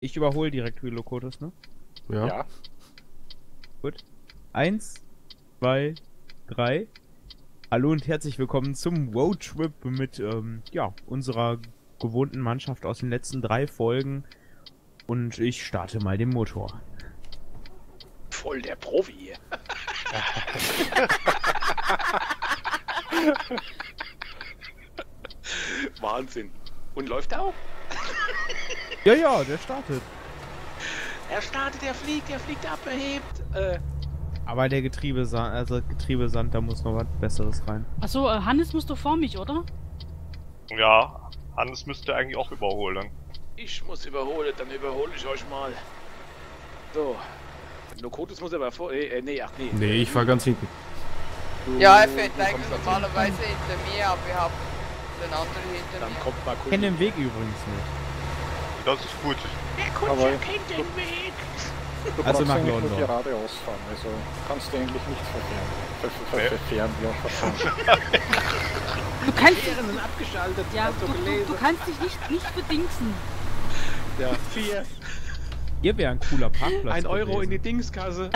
Ich überhole direkt Hylokotus, ne? Ja. Ja. Gut. 1, 2, 3. Hallo und herzlich willkommen zum Roadtrip mit unserer gewohnten Mannschaft aus den letzten 3 Folgen. Und ich starte mal den Motor. Voll der Profi hier. Wahnsinn. Und läuft er auch? Ja, ja, der startet. Er startet, er fliegt ab, er hebt. Aber der Getriebesand, da muss noch was Besseres rein. Achso, Hannes musst du vor mich, oder? Ja, Hannes müsste eigentlich auch überholen. Ich muss überholen, dann überhole ich euch mal. So. Lokotus muss aber vor... nee, ach nee. Nee, ich fahr ganz hinten. Du, ja, er fährt eigentlich normalerweise hinter mir, aber wir haben den anderen hinter mir. Dann kommt mal kurz. Ich kenne den Weg übrigens nicht. Das ist gut. Der Kutscher kennt den Weg. Du kannst also eigentlich nur geradeaus fahren, also kannst du eigentlich nicht verfahren. Du kannst dich abgeschaltet, ja, du kannst dich nicht verdingsen. Ja, 4. Hier wäre ein cooler Parkplatz. 1 Euro in die Dingskasse.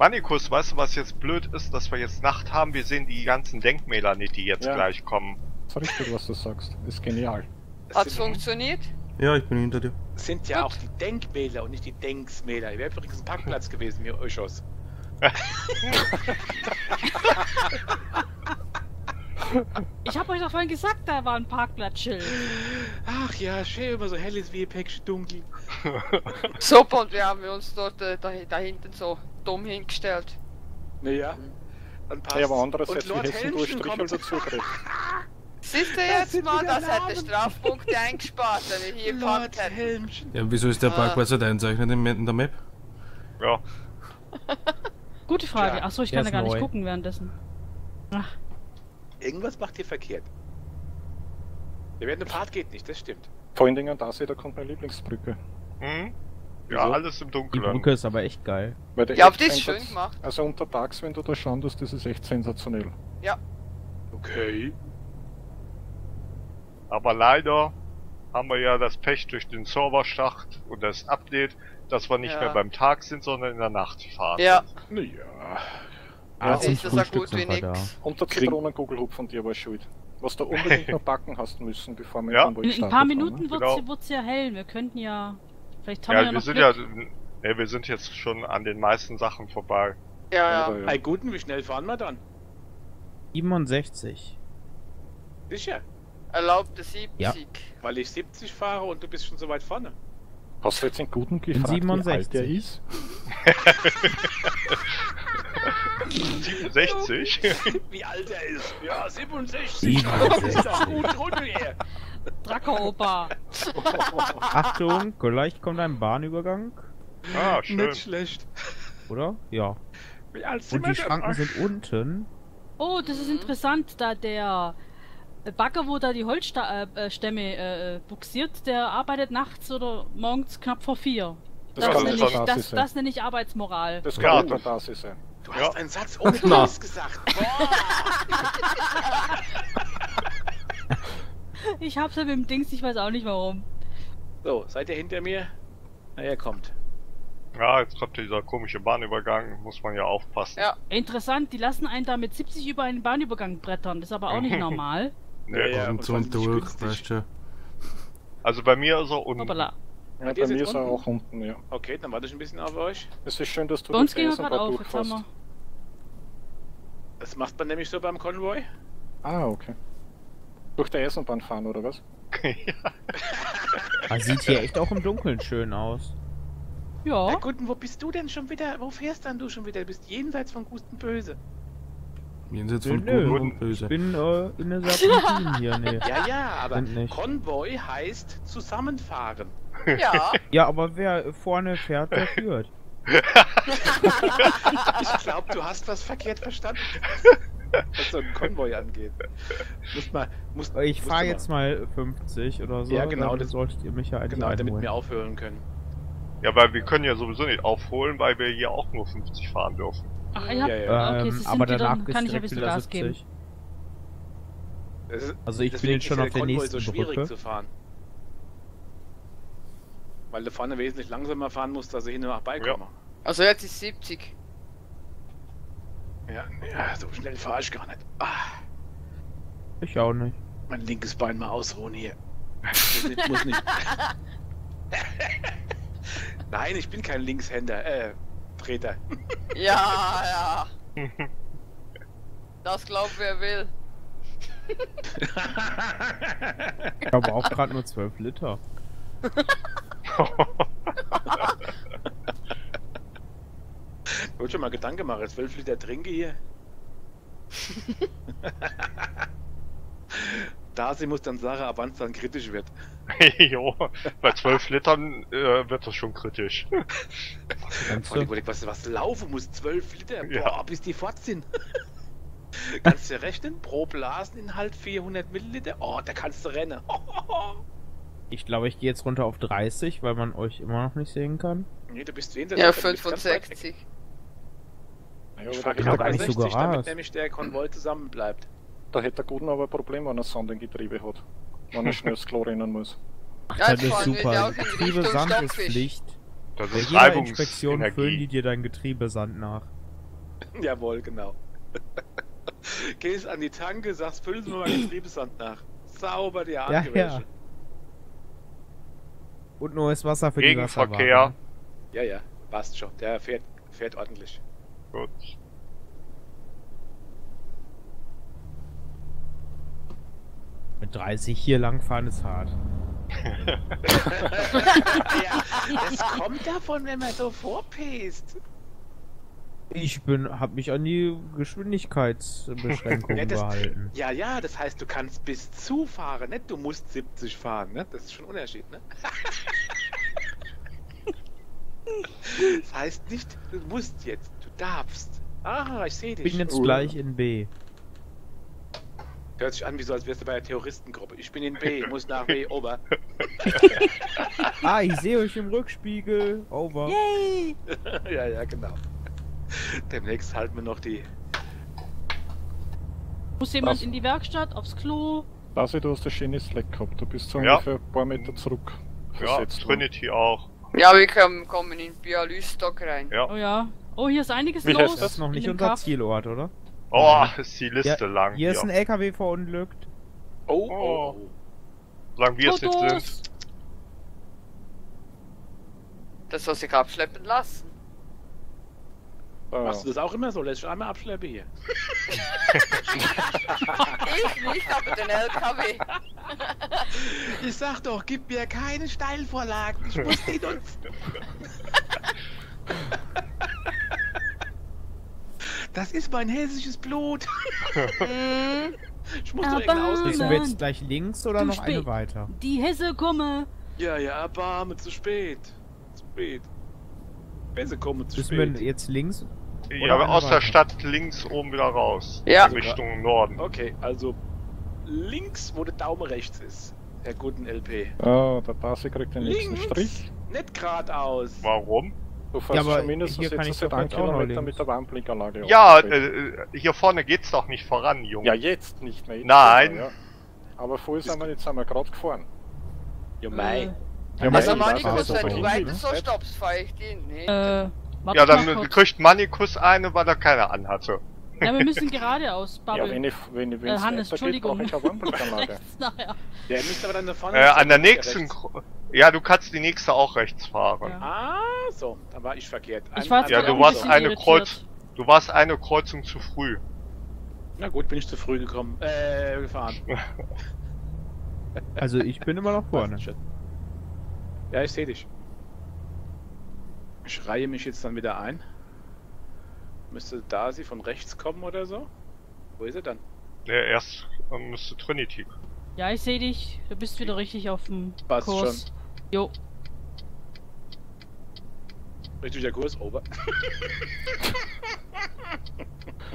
Manicus, weißt du, was jetzt blöd ist, dass wir jetzt Nacht haben? Wir sehen die ganzen Denkmäler nicht, die jetzt gleich kommen. Das ist richtig, was du sagst. Ist genial. Hat's funktioniert? Ja, ich bin hinter dir. Sind ja gut. Auch die Denkmäler und nicht die Denksmäler. Ihr wärt übrigens ein Parkplatz gewesen, ihr Öschos. Ich hab euch doch vorhin gesagt, da war ein Parkplatzschild. Ach ja, schön, immer so hell ist wie ein Päckchen dunkel. Super, und wir haben uns dort da hinten so dumm hingestellt. Naja, dann passt. Ja, aber andererseits, die Hessen durch Strich und dazu kriegt. Siehst du jetzt mal, das hätte Strafpunkte eingespart, wenn wir hier gefahren hätten. Ja, wieso ist der Parkplatz nicht eingezeichnet in der Map? Ja. Gute Frage. Achso, ich kann ja gar nicht gucken währenddessen. Ach. Irgendwas macht hier verkehrt. Der werdende Part geht nicht, das stimmt. Vor allen Dingen an Darcey, da kommt meine Lieblingsbrücke. Hm? Ja, also, alles im Dunkeln. Die Brücke ist aber echt geil. Ja, aber die ist schön gemacht. Also untertags, wenn du da schaust, das ist echt sensationell. Ja. Okay. Aber leider haben wir ja das Pech durch den Serverschacht und das Update, dass wir nicht mehr beim Tag sind, sondern in der Nacht fahren. Ja. Naja. Also ist das ja gut wie nix. Und der Zitronenkugel von dir war schuld. Was du unbedingt noch backen hast müssen, bevor wir dann in ein paar Minuten wird's ja hell. Wir könnten ja... Vielleicht haben wir noch sind Glück. Ja, wir sind jetzt schon an den meisten Sachen vorbei. Ja, ja. Bei Guten, wie schnell fahren wir dann? 67. Sicher? Erlaubte 70. Ja. Weil ich 70 fahre und du bist schon so weit vorne. Hast du jetzt den Guten gefragt, 67. Wie alt der ist? 67? Wie alt er ist? Ja, 67. Das ist doch gut runter hier. Draco-Opa. Achtung, gleich kommt ein Bahnübergang. Ah, schön. Nicht schlecht. Oder? Ja. Wie alt sind wir? Und die Schranken sind unten. Oh, das ist interessant, da der... Bagger, wo da die Holzstämme buxiert, der arbeitet nachts oder morgens knapp vor 4. Das nenne ich Arbeitsmoral. Das kann auch Darcey sein. Du hast einen Satz ohne Schluss gesagt. Ich hab's ja mit dem Dings, ich weiß auch nicht warum. So, seid ihr hinter mir? Na, er kommt. Ja, jetzt kommt dieser komische Bahnübergang, muss man ja aufpassen. Ja, interessant, die lassen einen da mit 70 über einen Bahnübergang brettern, das ist aber auch nicht normal. Nee, ja, und durch, weißt du. Also bei mir ist er unten. Hoppala. Ja, bei mir ist er auch unten, ja. Okay, dann warte ich ein bisschen auf euch. Es ist schön, dass du bei uns gehen wir gerade auf, jetzt haben wir. Das macht man nämlich so beim Konvoi. Ah, okay. Durch der Eisenbahn fahren, oder was? Ja. Man sieht hier echt auch im Dunkeln schön aus. Ja. Na gut, wo bist du denn schon wieder? Wo fährst dann du schon wieder? Du bist jenseits von Gut und Böse. Jenseits von Gut und Böse. Ich bin in der Serpentin hier, ne? Ja, ja, aber Konvoi heißt zusammenfahren. Ja. Ja, aber wer vorne fährt, der führt. Ich glaube, du hast was verkehrt verstanden, was so ein Konvoi angeht. Ich fahre jetzt mal 50 oder so. Ja, genau, das solltet ihr mich ja eigentlich einholen. Damit wir aufhören können. Ja, weil wir können ja sowieso nicht aufholen, weil wir hier auch nur 50 fahren dürfen. Ach, ich hab, okay, aber danach kann ich ja wieder Gas geben. Also ich bin jetzt schon auf der nächsten Brücke. Deswegen ist der Konvoi so schwierig zu fahren. Weil der vorne wesentlich langsamer fahren muss, dass ich hinten nach beikomme. Ja. Also jetzt ist 70. Ja, so schnell fahre ich gar nicht. Ah. Ich auch nicht. Mein linkes Bein mal ausruhen hier. Muss nicht. Nein, ich bin kein Linkshänder, Treter. Ja, ja. Das glaubt wer will. Ich habe auch gerade nur 12 Liter. Ich wollte schon mal Gedanken machen, 12 Liter trinke hier. Darcey muss dann sagen, ab wann es dann kritisch wird. Jo, bei 12 Litern wird das schon kritisch. Was laufen muss, 12 Liter? Boah, ja. Bis die fort sind. Kannst du rechnen? Pro Blaseninhalt 400 Milliliter? Oh, da kannst du rennen. Ich glaube, ich gehe jetzt runter auf 30, weil man euch immer noch nicht sehen kann. Nee, du bist hinter. Ja, 65. Ich fahre genau gar nicht so gerade, damit nämlich der Konvoi zusammenbleibt. Da hätte der Gudn aber ein Problem, wenn er Sand im Getriebe hat. Wenn er schnell ins Klo rennen muss. Ach, das ist super. Getriebesand ist Pflicht. Bei jeder Inspektion füllen die dir dein Getriebesand nach. Jawohl, genau. Gehst an die Tanke, sagst, füllen Sie mir mein Getriebesand nach. Sauber die Handgewäsche. Ja. Und nur ist Wasser für die Wasserwagen. Ja, passt schon. Der fährt ordentlich. Gut. Mit 30 hier langfahren ist hart. Ja, das kommt davon, wenn man so vorpest. Ich hab mich an die Geschwindigkeitsbeschränkung gehalten. Ja, das heißt, du kannst bis zu fahren, nicht? Du musst 70 fahren, ne? Das ist schon ein Unterschied, ne? Das heißt nicht, du musst jetzt, du darfst. Ah, ich sehe dich. Ich bin jetzt gleich in B. Hört sich an, wie so, als wärst du bei der Terroristengruppe. Ich bin in B, muss nach B, over. Ah, ich sehe euch im Rückspiegel, over. Yay! Ja, genau. Demnächst halten wir noch die... Muss jemand in die Werkstatt, aufs Klo? Darcey, du hast ein schönes Leck gehabt, du bist so ungefähr ein paar Meter zurück. Ja, Trinity auch. Ja, wir kommen in Bialystok rein. Ja. Oh ja. Oh, hier ist einiges los. Das ist das noch nicht unser Zielort, oder? Oh, ist die Liste lang. Hier ist ein LKW verunglückt. Oh. Solange wir es nicht sind. Das soll sich abschleppen lassen. Machst du das auch immer so? Lässt du einmal abschleppen hier? Ich nicht, aber den LKW. Ich sag doch, gib mir keine Steilvorlagen. Ich muss die nutzen. Das ist mein hessisches Blut. Ich muss doch irgendwie ausgehen. Du jetzt gleich links oder noch eine weiter? Die Hesse komme. Ja, Barme, zu spät. Zu spät. Hesse komme, zu spät. Müssen wir jetzt links? Ja, aber aus der Stadt links oben wieder raus. Ja. In Richtung Norden. Okay, also links, wo der Daumen rechts ist. Der GudnLP. Oh, der Darcey kriegt den nächsten Strich. Nicht geradeaus. Warum? Du fährst ja, aber mindestens hier jetzt so 1 Kilometer mit der Warnblinkanlage. Ja, hier vorne geht's doch nicht voran, Junge. Ja, jetzt nicht mehr. Nein. Mehr, ja. Aber vorher sind wir gerade gefahren. Ja, mei. Also Manicus, wenn du weiter so stoppst, fahre ich den. Nee. Ja, dann kriegt Manicus eine, weil er keine anhatte. Ja, wir müssen geradeaus babbeln. Ja, wenn Hannes, Entschuldigung. Geht, brauche ich eine Warnblinkanlage. Ja, ihr müsst aber dann da vorne... an der nächsten... Ja, du kannst die nächste auch rechts fahren. Ja. Ah, so, da war ich verkehrt. Du warst eine Kreuzung zu früh. Na gut, bin ich zu früh gekommen. Gefahren. Also ich bin immer noch vorne. Ja, ich sehe dich. Ich reihe mich jetzt dann wieder ein. Müsste Darcey von rechts kommen oder so? Wo ist er dann? Ja, erst müsste Trinity. Ja, ich sehe dich. Du bist wieder richtig auf dem Kurs. Schon. Jo. Richtiger Kurs, over.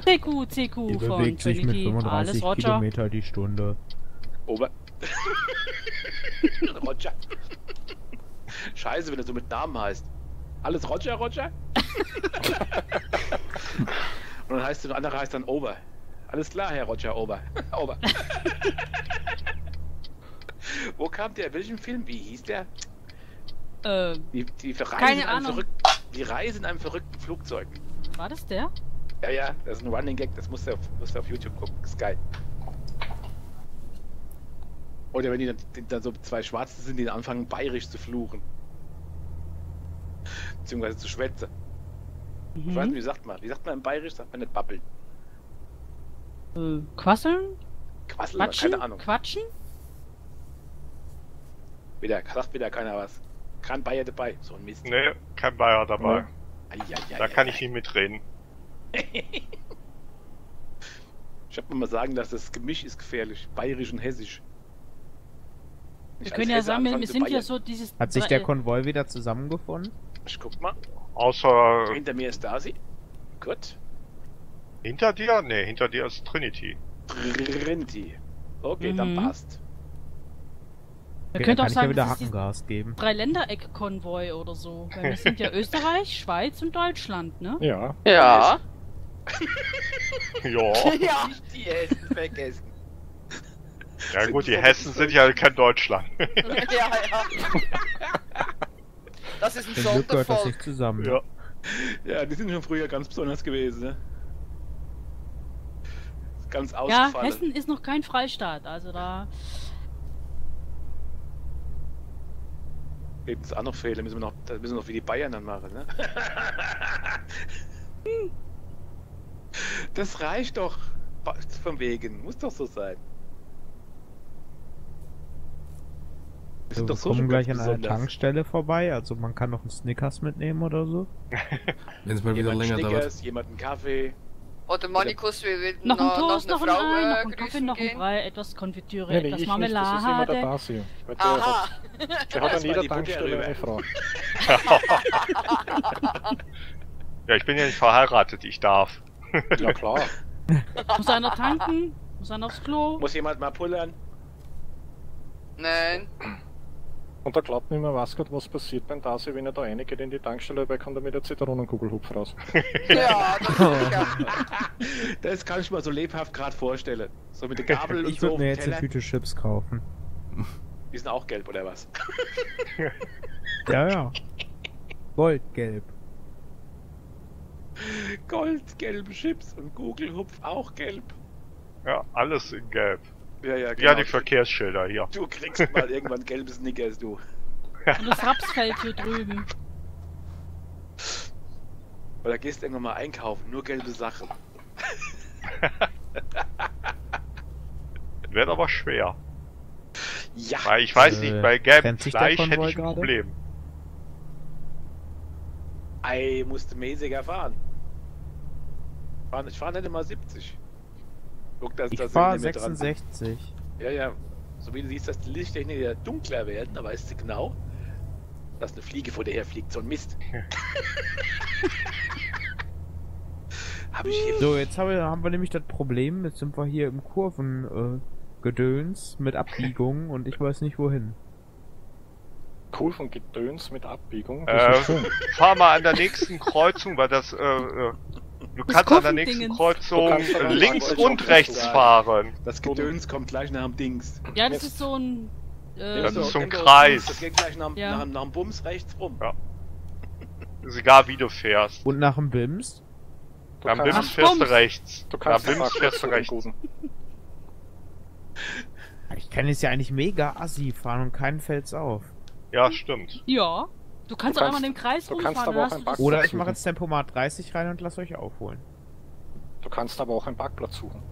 CQ von Trinity. Alles Roger. 35 Kilometer die Stunde. Over. Roger. Scheiße, wenn er so mit Namen heißt. Alles Roger, Roger? Und dann heißt der andere heißt dann Over. Alles klar, Herr Roger, over. Over. Wo kam der? Welchen Film? Wie hieß der? Die Reise in einem verrückten Flugzeug. War das der? Ja, ja, das ist ein Running Gag, das musst du auf YouTube gucken, ist geil. Oder wenn die dann so zwei Schwarze sind, die dann anfangen bayerisch zu fluchen. Beziehungsweise zu schwätzen. Mhm. Ich weiß nicht, wie sagt man im bayerisch, sagt man nicht babbeln. Quasseln? Quasseln, quatschen? Keine Ahnung. Quatschen? Sagt wieder keiner was. Kein Bayer dabei, so ein Mist. Nee, kein Bayer dabei. Mhm. Da kann ich nicht mitreden. Ich hab mir mal sagen, dass das Gemisch ist gefährlich. Bayerisch und hessisch. Wir können ja sagen, wir sind ja so dieses... Hat sich der Konvoi wieder zusammengefunden? Ich guck mal. Außer... Hinter mir ist Darcey. Gut. Hinter dir? Ne, hinter dir ist Trinity. Trinity. Okay, dann passt. Wir können auch sagen, das ist Dreiländereck-Konvoi oder so. Weil wir sind ja Österreich, Schweiz und Deutschland, ne? Ja. Ja. Ja. Nicht die Hessen vergessen. Ja gut, die Hessen sind ja kein Deutschland. Ja. Das ist ein Sondervolk. Zusammen. Ja. Ja, die sind schon früher ganz besonders gewesen, ne? Ganz ausgefallen. Ja, Hessen ist noch kein Freistaat, also da... Eben ist auch noch Fehler, müssen wir noch wie die Bayern dann machen, ne? Das reicht doch von wegen, muss doch so sein. Wir sind doch so kommen gleich an einer Tankstelle vorbei, also man kann noch einen Snickers mitnehmen oder so. Wenn es mal wieder länger dauert. Jemand einen Kaffee. Oder Manicus, wir werden noch einen Kaffee, noch einen Brei, etwas Konfitüre, nee, etwas Marmelade. Nicht, das ist immer der Darcey. Der hat an jeder Tankstelle eine Frau. Ja, ich bin ja nicht verheiratet, ich darf. Ja klar. Muss einer tanken? Muss einer aufs Klo? Muss jemand mal pullern? Nein. Und da glaubt nicht mehr was, was passiert beim Darcey, wenn er da reingeht in die Tankstelle, weil kommt er mit der Zitronenkugel-Hupf raus. Ja, das ist ja. Das kann ich mir so lebhaft gerade vorstellen. So mit der Gabel und so. Ich würde mir jetzt eine Tüte Chips kaufen. Die sind auch gelb, oder was? Ja, ja. Goldgelb. Goldgelbe Chips und Kugelhupf auch gelb. Ja, alles in gelb. Ja, ja, genau. Ja, die Verkehrsschilder hier. Du kriegst mal irgendwann gelbes Snickers, du. Und das Rapsfeld hier drüben. Oder gehst irgendwann mal einkaufen, nur gelbe Sachen. Wird aber schwer. Ja. Weil ich weiß nicht, bei gelbem Fleisch hätte ich ein Problem. Ei, musste mäßiger fahren. Ich fahre nicht immer 70. Guck, dass ich fahre 66. Ja, ja. So wie du siehst, dass die Lichttechnik ja dunkler werden, da weißt du genau, dass eine Fliege vor dir herfliegt, so ein Mist. Hab ich hier... So, jetzt haben wir nämlich das Problem, jetzt sind wir hier im Kurvengedöns mit Abbiegungen und ich weiß nicht wohin. Kurvengedöns mit Abbiegungen? Fahr mal an der nächsten Kreuzung, weil das... Du kannst an der nächsten Kreuzung links und rechts fahren. Das Gedöns kommt gleich nach dem Dings. Ja, das ist so ein... das ist so ein Kreis. Das geht gleich nach dem Bums rechts rum. Ja. Ist egal, wie du fährst. Und nach dem Bims? Nach dem Bims fährst du rechts. Nach dem Bims fährst du rechts. Ich kann jetzt ja eigentlich mega assi fahren und keinen fällt's auf. Ja, stimmt. Ja. Du kannst auch einmal in den Kreis rumfahren. Oder ich mache jetzt Tempomat 30 rein und lass euch aufholen. Du kannst aber auch einen Parkplatz suchen.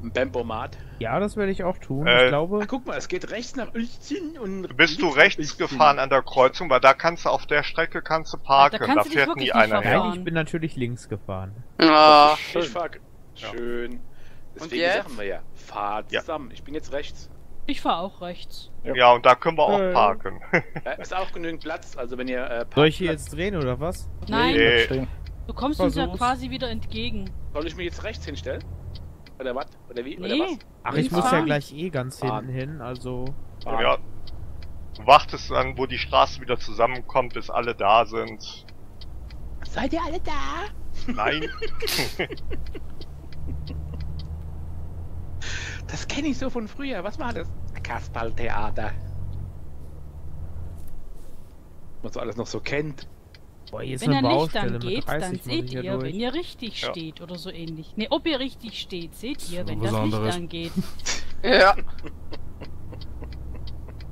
Ein Tempomat? Ja, das werde ich auch tun. Ich glaube... Ach, guck mal, es geht rechts nach Uelzen und... Bist du rechts gefahren an der Kreuzung, weil da kannst du auf der Strecke kannst du parken. Da, kannst da fährt nie einer her. Nein, ich bin natürlich links gefahren. Ah, schön. Schön. Deswegen sagen wir ja, fahrt zusammen. Ich bin jetzt rechts. Ich fahre auch rechts. Ja, und da können wir auch parken. Ist auch genügend Platz, also wenn ihr parkt. Soll ich hier jetzt drehen oder was? Nein. Nee. Du kommst uns ja quasi wieder entgegen. Soll ich mich jetzt rechts hinstellen? Oder was? Oder wie? Nee. Oder was? Ach, ich muss ja gleich ganz hinten hin, also... Ja. Du wartest dann, wo die Straße wieder zusammenkommt, bis alle da sind. Seid ihr alle da? Nein. Das kenne ich so von früher. Was war das? Kasperltheater. man so alles noch so kennt. Boah, jetzt wenn er nicht dann geht, dann seht ihr, durch. Wenn ihr richtig steht oder so ähnlich. Ne, ob ihr richtig steht, seht ihr, wenn das nicht dann geht. Ja.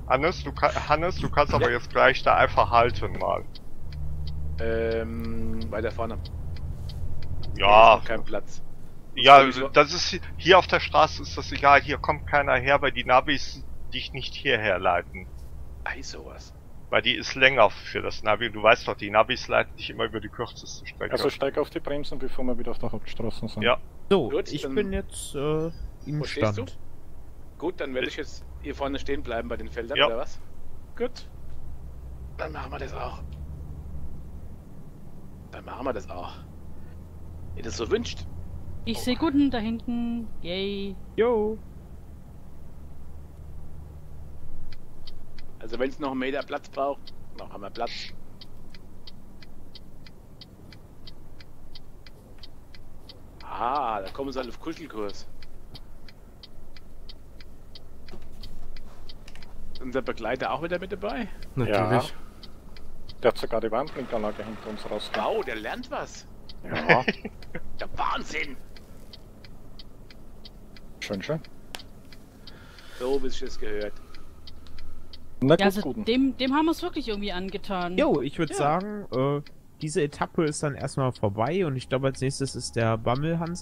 Hannes, du kannst aber jetzt gleich da einfach halten mal. Weiter vorne. Ja. Ist noch kein Platz. Ja, das ist hier auf der Straße ist das egal, hier kommt keiner her, weil die Navis dich nicht hierher leiten. Ei, sowas. Weil die ist länger für das Navi. Du weißt doch, die Navis leiten dich immer über die kürzeste Strecke. Also steig auf die Bremsen, bevor wir wieder auf der Hauptstraße sind. Ja. So, gut, ich bin jetzt im Stand. Gut, dann werde ich jetzt hier vorne stehen bleiben bei den Feldern, oder was? Gut. Dann machen wir das auch. Wenn ihr das so wünscht. Ich sehe Gudn da hinten. Yay. Jo. Also wenn es noch einen Meter Platz braucht, noch haben wir Platz. Ah, da kommen sie alle auf Kuschelkurs. Ist unser Begleiter auch wieder mit dabei? Natürlich. Ja. Der hat sogar die Warnblinkanlage hinter uns raus. Wow, der lernt was. Ja. Der Wahnsinn. Schön, schön. So, wie sich das gehört. Na gut, ja, also dem haben wir es wirklich irgendwie angetan. Jo, ich würde sagen, diese Etappe ist dann erstmal vorbei und ich glaube, als nächstes ist der BabbelHannes.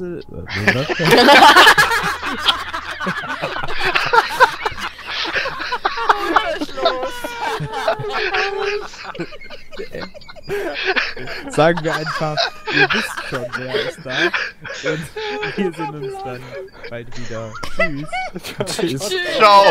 Sagen wir einfach, ihr wisst schon, wer ist da. Und wir sehen uns dann bald wieder. Tschüss. Tschüss. Ciao.